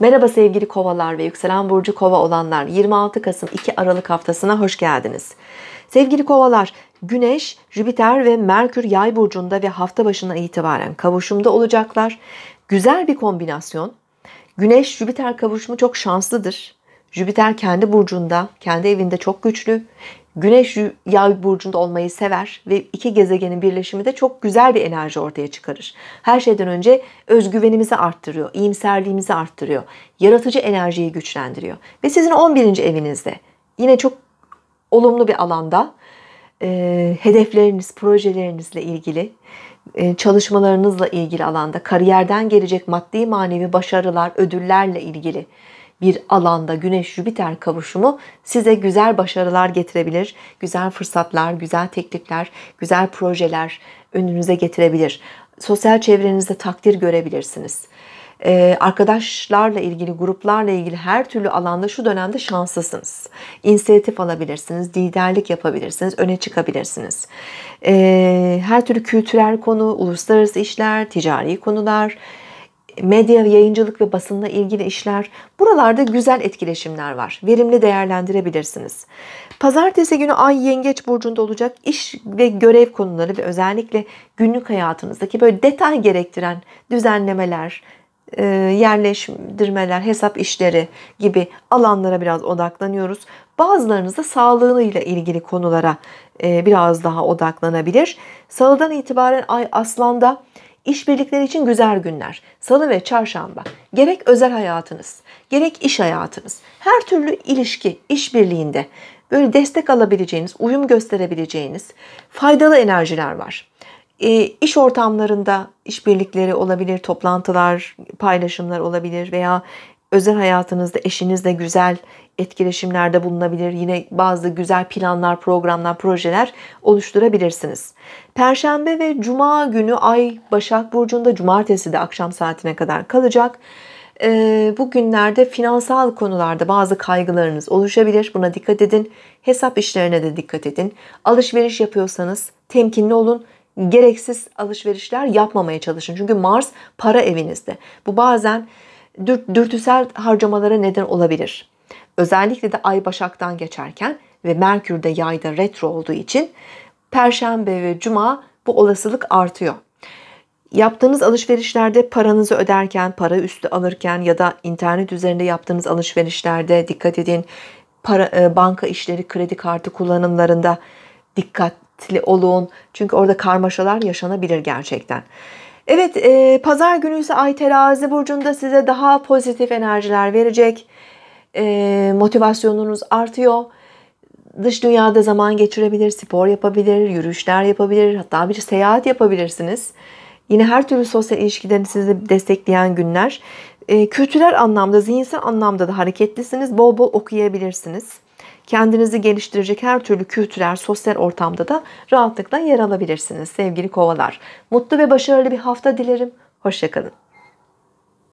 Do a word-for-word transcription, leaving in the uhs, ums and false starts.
Merhaba sevgili kovalar ve yükselen burcu kova olanlar, yirmi altı Kasım iki Aralık haftasına hoş geldiniz. Sevgili kovalar, Güneş, Jüpiter ve Merkür Yay burcunda ve hafta başına itibaren kavuşumda olacaklar. Güzel bir kombinasyon. Güneş-Jüpiter kavuşumu çok şanslıdır. Jüpiter kendi burcunda, kendi evinde çok güçlü. Güneş Yay burcunda olmayı sever ve iki gezegenin birleşimi de çok güzel bir enerji ortaya çıkarır. Her şeyden önce özgüvenimizi arttırıyor, iyimserliğimizi arttırıyor, yaratıcı enerjiyi güçlendiriyor. Ve sizin on birinci evinizde yine çok olumlu bir alanda e, hedefleriniz, projelerinizle ilgili, e, çalışmalarınızla ilgili alanda, kariyerden gelecek maddi manevi başarılar, ödüllerle ilgili bir alanda Güneş-Jüpiter kavuşumu size güzel başarılar getirebilir. Güzel fırsatlar, güzel teklifler, güzel projeler önünüze getirebilir. Sosyal çevrenizde takdir görebilirsiniz. Ee, arkadaşlarla ilgili, gruplarla ilgili her türlü alanda şu dönemde şanslısınız. İnisiyatif alabilirsiniz, liderlik yapabilirsiniz, öne çıkabilirsiniz. Ee, her türlü kültürel konu, uluslararası işler, ticari konular, medya, yayıncılık ve basınla ilgili işler. Buralarda güzel etkileşimler var. Verimli değerlendirebilirsiniz. Pazartesi günü Ay Yengeç burcunda olacak. İş ve görev konuları ve özellikle günlük hayatınızdaki böyle detay gerektiren düzenlemeler, yerleştirmeler, hesap işleri gibi alanlara biraz odaklanıyoruz. Bazılarınız da sağlığıyla ilgili konulara biraz daha odaklanabilir. Salıdan itibaren Ay Aslan'da. İşbirlikleri için güzel günler. Salı ve çarşamba. Gerek özel hayatınız, gerek iş hayatınız, her türlü ilişki, işbirliğinde böyle destek alabileceğiniz, uyum gösterebileceğiniz faydalı enerjiler var. E, iş ortamlarında işbirlikleri olabilir, toplantılar, paylaşımlar olabilir veya özel hayatınızda eşinizle güzel etkileşimlerde bulunabilir. Yine bazı güzel planlar, programlar, projeler oluşturabilirsiniz. Perşembe ve Cuma günü Ay Başak burcunda, cumartesi de akşam saatine kadar kalacak. Ee, bu günlerde finansal konularda bazı kaygılarınız oluşabilir. Buna dikkat edin. Hesap işlerine de dikkat edin. Alışveriş yapıyorsanız temkinli olun. Gereksiz alışverişler yapmamaya çalışın. Çünkü Mars para evinizde. Bu bazen dürtüsel harcamalara neden olabilir. Özellikle de Ay Başak'tan geçerken ve Merkür de Yay'da retro olduğu için Perşembe ve Cuma bu olasılık artıyor. Yaptığınız alışverişlerde paranızı öderken, para üstü alırken ya da internet üzerinde yaptığınız alışverişlerde dikkat edin. Para, banka işleri, kredi kartı kullanımlarında dikkatli olun. Çünkü orada karmaşalar yaşanabilir gerçekten. Evet, e, pazar günü ise Ay Terazi burcunda size daha pozitif enerjiler verecek. E, motivasyonunuz artıyor. Dış dünyada zaman geçirebilir, spor yapabilir, yürüyüşler yapabilir, hatta bir seyahat yapabilirsiniz. Yine her türlü sosyal ilişkilerini sizi destekleyen günler. E, kültürel anlamda, zihinsel anlamda da hareketlisiniz. Bol bol okuyabilirsiniz. Kendinizi geliştirecek her türlü kültürel, sosyal ortamda da rahatlıkla yer alabilirsiniz sevgili kovalar. Mutlu ve başarılı bir hafta dilerim. Hoşça kalın.